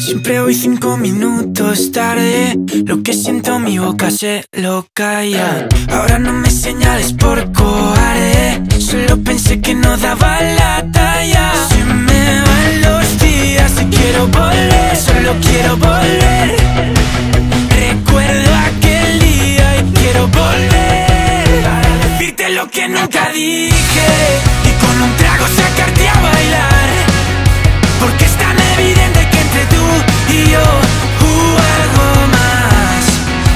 Siempre voy 5 minutos tarde. Lo que siento mi boca se lo calla. Ahora no me señales por cobarde. Solo pensé que no daba la talla. Se me van los días y quiero volver. Solo quiero volver. Recuerdo aquel día y quiero volver para decirte lo que nunca dije y con un trago sacarte a bailar. Porque es tan evidente y yo algo más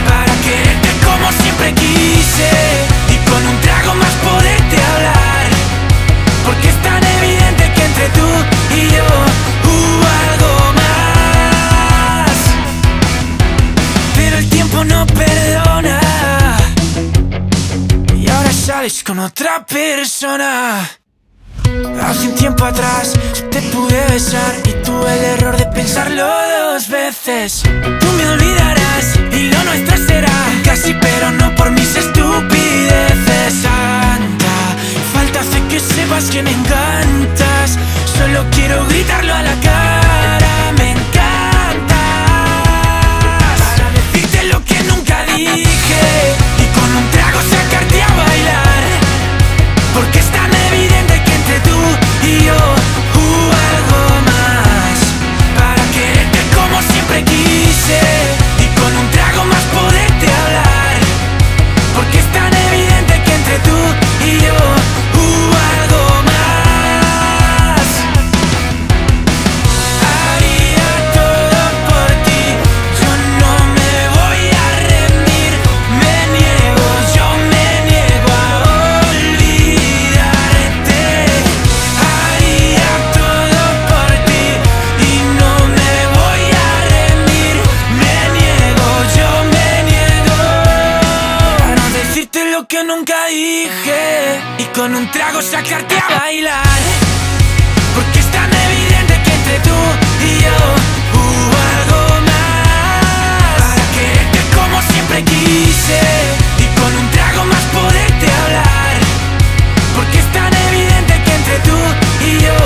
para quererte como siempre quise y con un trago más poderte hablar. Porque es tan evidente que entre tú y yo algo más. Pero el tiempo no perdona y ahora sales con otra persona. Hace un tiempo atrás te pude besar y tuve el error de pensarlo 2 veces. Tú me olvidarás y lo nuestro será casi, pero no por mis estupideces. Santa falta hace que sepas que me encantas. Solo quiero gritarlo a la cara, me encantas. Para decirte lo que nunca dije y con un trago sacarte a bailar. Porque es tan evidente que entre tú y yo algo más para quererte como siempre quise y con un trago más poderte hablar. Porque es tan evidente que entre tú y yo algo más. Haría todo por ti, yo no me voy a rendir. Yo me niego a olvidarte. Haría todo por ti y no me voy a rendir. Me niego, yo me niego a no decirte lo que nunca dije y con un trago sacarte a bailar. Porque es tan evidente que entre tú y yo hubo algo más para quererte como siempre quise y con un trago más poderte hablar. Porque es tan evidente que entre tú y yo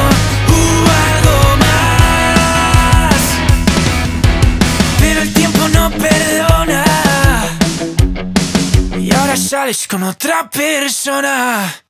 hubo algo más. Pero el tiempo no perdona y ahora sales con otra persona.